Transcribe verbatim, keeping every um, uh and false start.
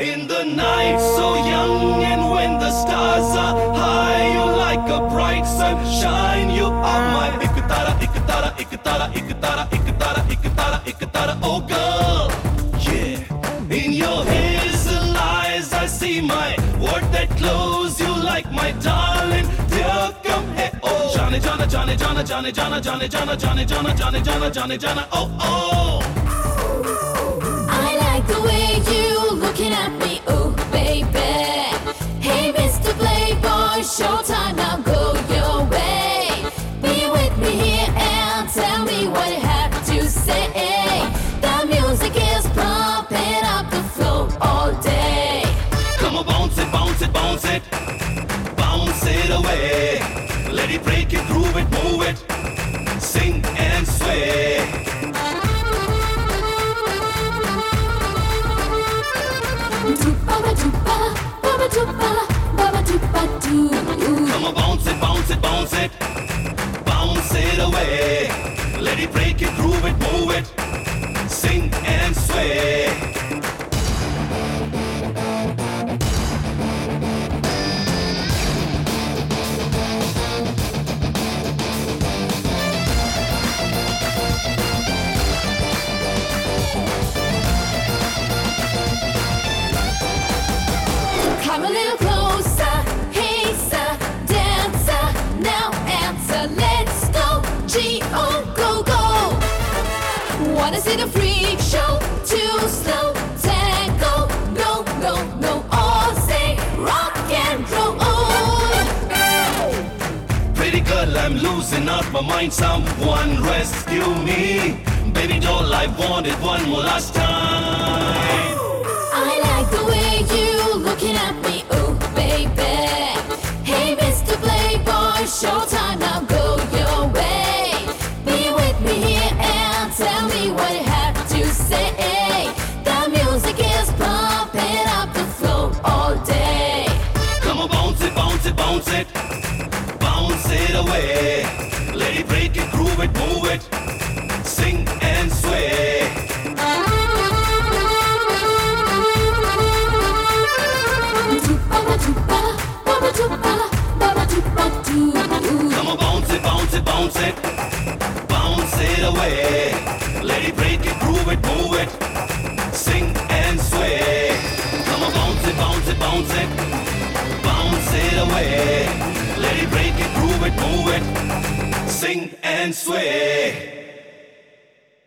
In the night so young, and when the stars are high, you're like a bright sunshine. You are my iktara, iktara, iktara, iktara, iktara, iktara, iktara, oh girl. Yeah. In your ears and lies I see my word that glows. You like my darling, dear, come hey oh. Jana, Jana, Jana, Jana, Jana, Jana, Jana, Jana, Jana, Jana, Jana, Jana, Jana, Jana, oh oh. The way you looking at me, ooh baby. Hey Mister Playboy, showtime, now go your way. Be with me here and tell me what you have to say. The music is pumping up the floor all day. Come on, bounce it, bounce it, bounce it, bounce it away. Let it break it, groove it, move it, sing and sway. Come on, bounce it, bounce it, bounce it, bounce it away. Let it break it, groove it, move it, sing and sway. Come a little closer, hey sir, dancer, now answer, let's go, G O, go, go. Wanna see the freak show, too slow, tango, no, no, no, all say rock and roll. Oh. Pretty girl, I'm losing out my mind, someone rescue me. Baby doll, I want it one more last time. I like the way you looking at me, ooh baby. Hey Mister Playboy, showtime, now go your way. Be with me here and tell me what you have to say. The music is pumping up the floor all day. Come on, bounce it, bounce it, bounce it, bounce it away. Let it break it, groove it, move it, sing and sway. Come on, bounce it, bounce it, bounce it, bounce it away. Let it break it, groove it, move it, sing and sway. Come on, bounce it, bounce it, bounce it, bounce it away. Let it break it, groove it, move it, sing and sway.